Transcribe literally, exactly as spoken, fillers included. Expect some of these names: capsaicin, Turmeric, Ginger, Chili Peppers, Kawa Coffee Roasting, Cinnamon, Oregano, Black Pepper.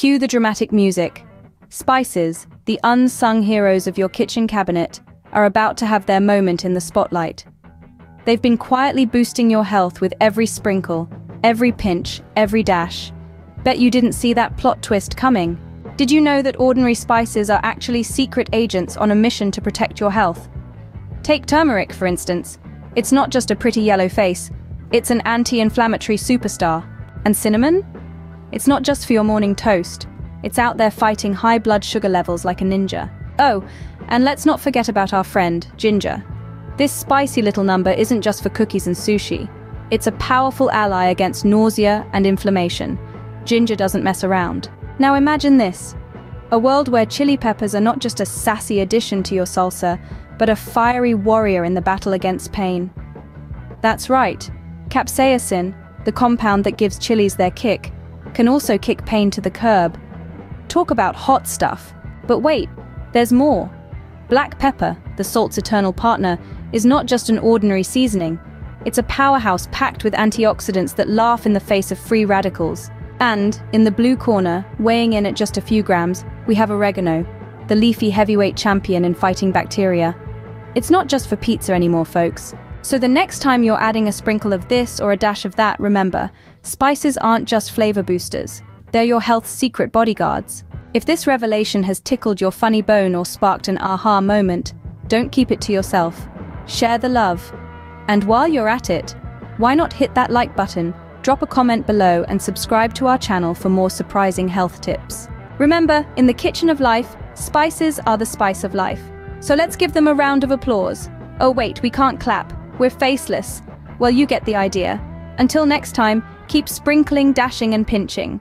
Cue the dramatic music. Spices, the unsung heroes of your kitchen cabinet, are about to have their moment in the spotlight. They've been quietly boosting your health with every sprinkle, every pinch, every dash. Bet you didn't see that plot twist coming. Did you know that ordinary spices are actually secret agents on a mission to protect your health? Take turmeric, for instance. It's not just a pretty yellow face, it's an anti-inflammatory superstar. And cinnamon? It's not just for your morning toast. It's out there fighting high blood sugar levels like a ninja. Oh, and let's not forget about our friend, ginger. This spicy little number isn't just for cookies and sushi. It's a powerful ally against nausea and inflammation. Ginger doesn't mess around. Now imagine this, a world where chili peppers are not just a sassy addition to your salsa, but a fiery warrior in the battle against pain. That's right, capsaicin, the compound that gives chilies their kick, can also kick pain to the curb. Talk about hot stuff. But wait, there's more. Black pepper, the salt's eternal partner, is not just an ordinary seasoning. It's a powerhouse packed with antioxidants that laugh in the face of free radicals. And, in the blue corner, weighing in at just a few grams, we have oregano, the leafy heavyweight champion in fighting bacteria. It's not just for pizza anymore, folks. So the next time you're adding a sprinkle of this or a dash of that, remember, spices aren't just flavor boosters. They're your health's secret bodyguards. If this revelation has tickled your funny bone or sparked an aha moment, don't keep it to yourself. Share the love. And while you're at it, why not hit that like button, drop a comment below, and subscribe to our channel for more surprising health tips. Remember, in the kitchen of life, spices are the spice of life. So let's give them a round of applause. Oh wait, we can't clap. We're faceless. Well, you get the idea. Until next time, keep sprinkling, dashing, and pinching.